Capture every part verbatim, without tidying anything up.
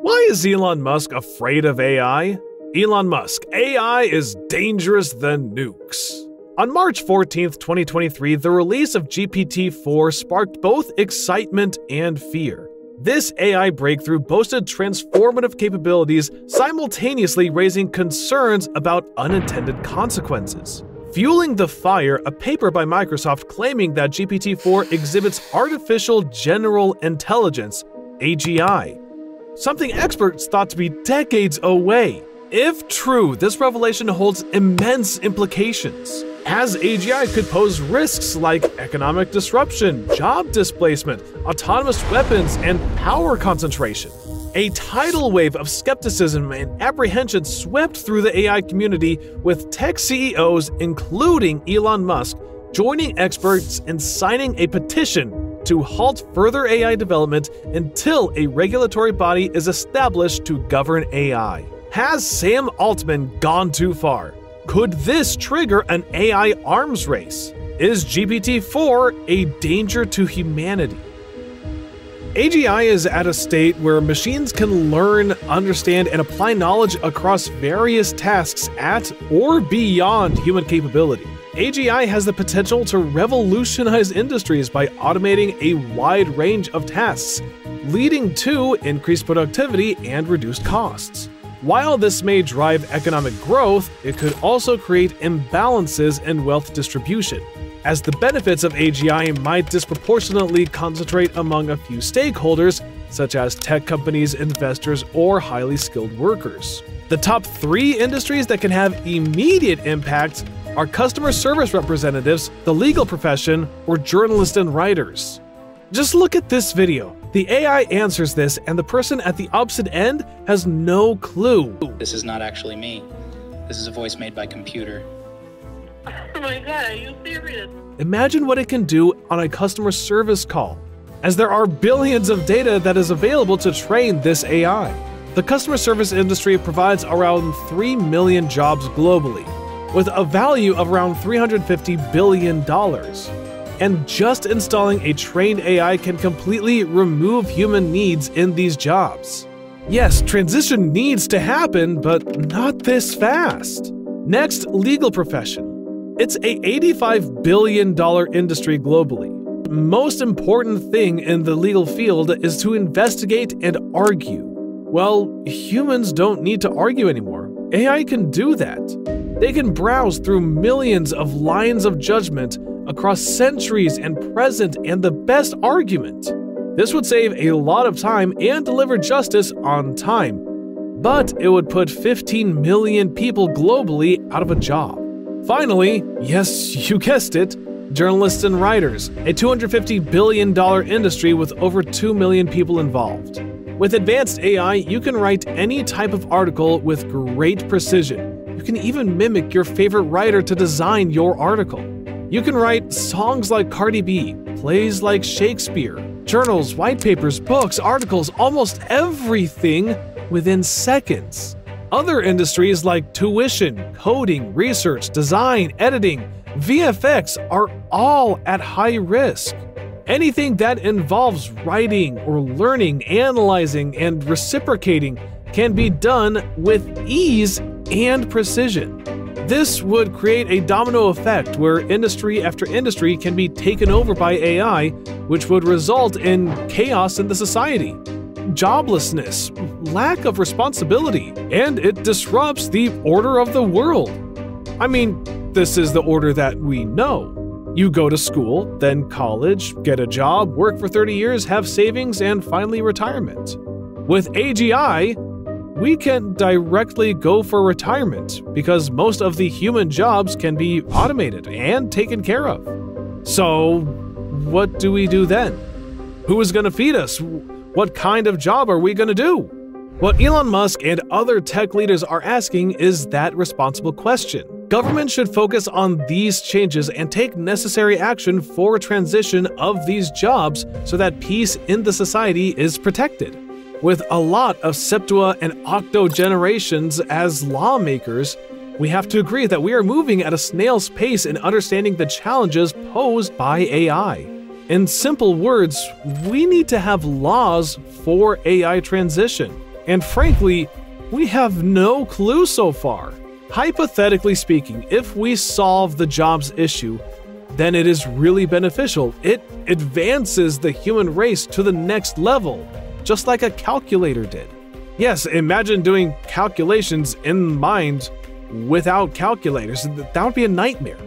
Why is Elon Musk afraid of A I? Elon Musk, A I is dangerous than nukes. On March fourteenth, twenty twenty-three, the release of G P T four sparked both excitement and fear. This A I breakthrough boasted transformative capabilities, simultaneously raising concerns about unintended consequences. Fueling the Fire, a paper by Microsoft claiming that G P T four exhibits artificial general intelligence, A G I. Something experts thought to be decades away. If true, this revelation holds immense implications, as A G I could pose risks like economic disruption, job displacement, autonomous weapons, and power concentration. A tidal wave of skepticism and apprehension swept through the A I community, with tech C E Os, including Elon Musk, joining experts and signing a petition to halt further A I development until a regulatory body is established to govern A I. Has Sam Altman gone too far? Could this trigger an A I arms race? Is G P T four a danger to humanity? A G I is at a state where machines can learn, understand, and apply knowledge across various tasks at or beyond human capability. A G I has the potential to revolutionize industries by automating a wide range of tasks, leading to increased productivity and reduced costs. While this may drive economic growth, it could also create imbalances in wealth distribution, as the benefits of A G I might disproportionately concentrate among a few stakeholders, such as tech companies, investors, or highly skilled workers. The top three industries that can have immediate impacts are customer service representatives, the legal profession, or journalists and writers. Just look at this video. The A I answers this, and the person at the opposite end has no clue. This is not actually me. This is a voice made by computer. Oh my God, are you serious? Imagine what it can do on a customer service call, as there are billions of data that is available to train this A I. The customer service industry provides around three million jobs globally, with a value of around three hundred fifty billion dollars. And just installing a trained A I can completely remove human needs in these jobs. Yes, transition needs to happen, but not this fast. Next, legal profession. It's a eighty-five billion dollars industry globally. Most important thing in the legal field is to investigate and argue. Well, humans don't need to argue anymore. A I can do that. They can browse through millions of lines of judgment across centuries and present and the best argument. This would save a lot of time and deliver justice on time, but it would put fifteen million people globally out of a job. Finally, yes, you guessed it, journalists and writers, a two hundred fifty billion dollars industry with over two million people involved. With advanced A I, you can write any type of article with great precision. You can even mimic your favorite writer to design your article. You can write songs like Cardi B, plays like Shakespeare, journals, white papers, books, articles, almost everything within seconds. Other industries like tuition, coding, research, design, editing, V F X are all at high risk. Anything that involves writing or learning, analyzing, and reciprocating can be done with ease and precision. This would create a domino effect where industry after industry can be taken over by A I, which would result in chaos in the society, joblessness, lack of responsibility, and it disrupts the order of the world. I mean, this is the order that we know. You go to school, then college, get a job, work for thirty years, have savings, and finally retirement. With A G I, we can directly go for retirement because most of the human jobs can be automated and taken care of. So what do we do then? Who is going to feed us? What kind of job are we going to do? What Elon Musk and other tech leaders are asking is that responsible question. Government should focus on these changes and take necessary action for transition of these jobs so that peace in the society is protected. With a lot of septua and octo generations as lawmakers, we have to agree that we are moving at a snail's pace in understanding the challenges posed by A I. In simple words, we need to have laws for A I transition, And frankly, we have no clue so far. Hypothetically speaking, if we solve the jobs issue, then it is really beneficial. It advances the human race to the next level, just like a calculator did. Yes, imagine doing calculations in mind without calculators. That would be a nightmare.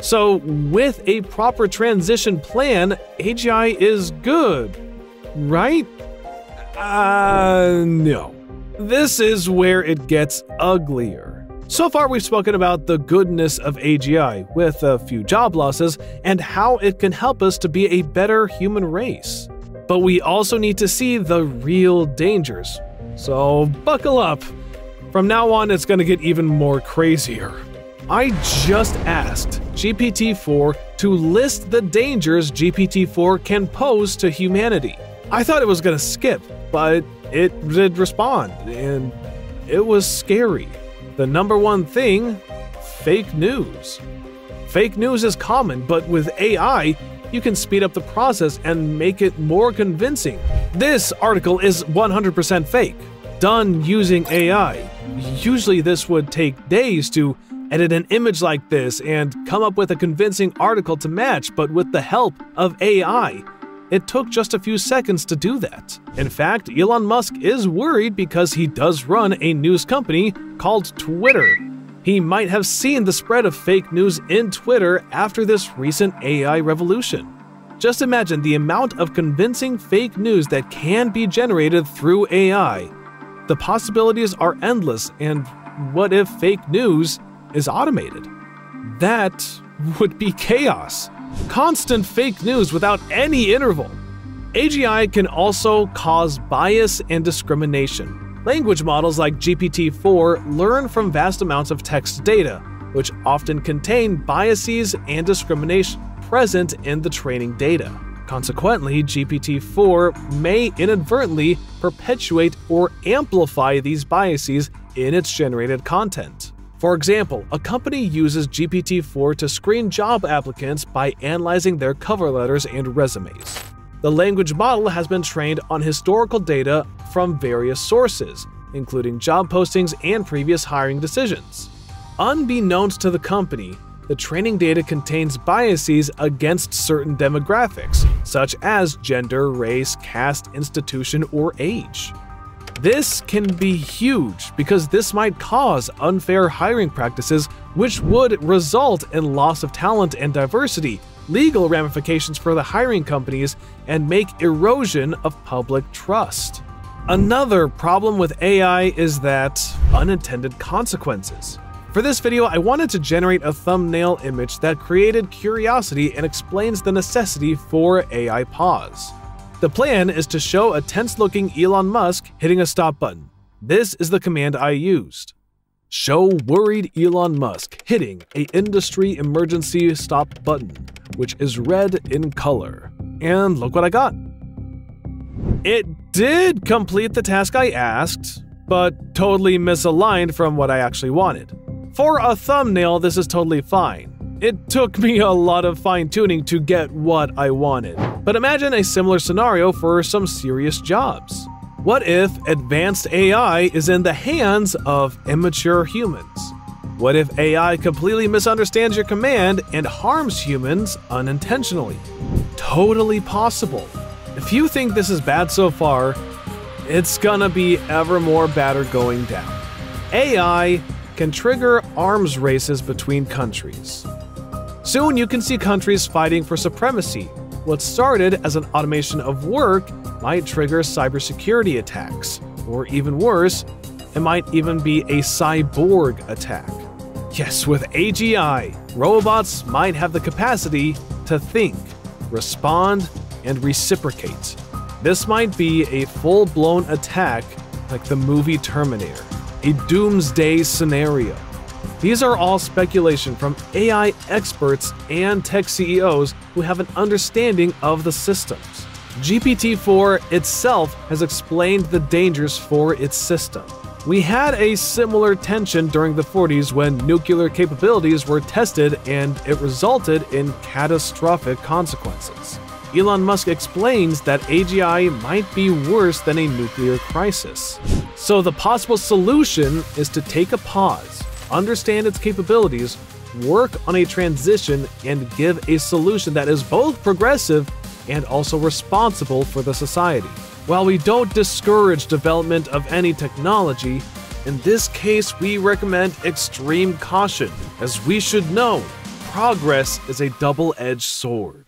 So with a proper transition plan, A G I is good, right? Uh, no. This is where it gets uglier. So far, we've spoken about the goodness of A G I with a few job losses and how it can help us to be a better human race. But we also need to see the real dangers. So buckle up. From now on, it's going to get even more crazier. I just asked G P T four to list the dangers G P T four can pose to humanity. I thought it was going to skip, but it did respond, and it was scary. The number one thing, fake news. Fake news is common, but with A I, you can speed up the process and make it more convincing. This article is one hundred percent fake, done using A I. Usually this would take days to edit an image like this and come up with a convincing article to match, but with the help of A I, it took just a few seconds to do that. In fact, Elon Musk is worried because he does run a news company called Twitter. He might have seen the spread of fake news in Twitter after this recent A I revolution. Just imagine the amount of convincing fake news that can be generated through A I. The possibilities are endless, and what if fake news is automated? That would be chaos. Constant fake news without any interval. A G I can also cause bias and discrimination. Language models like G P T four learn from vast amounts of text data, which often contain biases and discrimination present in the training data. Consequently, G P T four may inadvertently perpetuate or amplify these biases in its generated content. For example, a company uses G P T four to screen job applicants by analyzing their cover letters and resumes. The language model has been trained on historical data from various sources, including job postings and previous hiring decisions. Unbeknownst to the company, the training data contains biases against certain demographics, such as gender, race, caste, institution, or age. This can be huge because this might cause unfair hiring practices, which would result in loss of talent and diversity, legal ramifications for the hiring companies, and make erosion of public trust. Another problem with A I is that unintended consequences. For this video, I wanted to generate a thumbnail image that created curiosity and explains the necessity for A I pause. The plan is to show a tense-looking Elon Musk hitting a stop button. This is the command I used. Show worried Elon Musk hitting a industry emergency stop button, which is red in color. And look what I got. It did complete the task I asked, but totally misaligned from what I actually wanted. For a thumbnail, this is totally fine. It took me a lot of fine-tuning to get what I wanted. But imagine a similar scenario for some serious jobs. What if advanced A I is in the hands of immature humans? What if A I completely misunderstands your command and harms humans unintentionally? Totally possible. If you think this is bad so far, it's gonna be ever more badder going down. A I can trigger arms races between countries. Soon you can see countries fighting for supremacy. What started as an automation of work might trigger cybersecurity attacks, or even worse, it might even be a cyborg attack. Yes, with A G I, robots might have the capacity to think, respond, and reciprocate. This might be a full-blown attack like the movie Terminator, a doomsday scenario. These are all speculation from A I experts and tech C E Os who have an understanding of the systems. G P T four itself has explained the dangers for its system. We had a similar tension during the forties when nuclear capabilities were tested and it resulted in catastrophic consequences. Elon Musk explains that A G I might be worse than a nuclear crisis. So the possible solution is to take a pause, understand its capabilities, work on a transition, and give a solution that is both progressive and also responsible for the society. While we don't discourage development of any technology, in this case we recommend extreme caution, as we should know, progress is a double-edged sword.